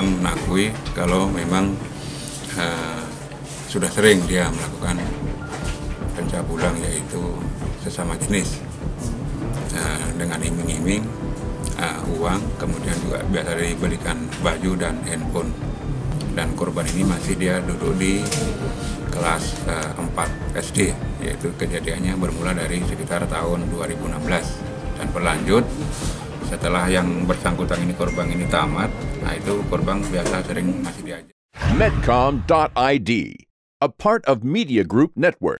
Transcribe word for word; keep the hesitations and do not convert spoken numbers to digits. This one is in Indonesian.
akan mengakui kalau memang uh, sudah sering dia melakukan pencabulan, yaitu sesama jenis uh, dengan iming-iming uh, uang, kemudian juga biasa dibelikan baju dan handphone. Dan korban ini masih dia duduk di kelas uh, empat S D, yaitu kejadiannya bermula dari sekitar tahun dua ribu enam belas dan berlanjut setelah yang bersangkutan ini, korban ini tamat. Nah, itu korban biasa sering masih diajak. Medcom dot I D, a part of Media Group Network.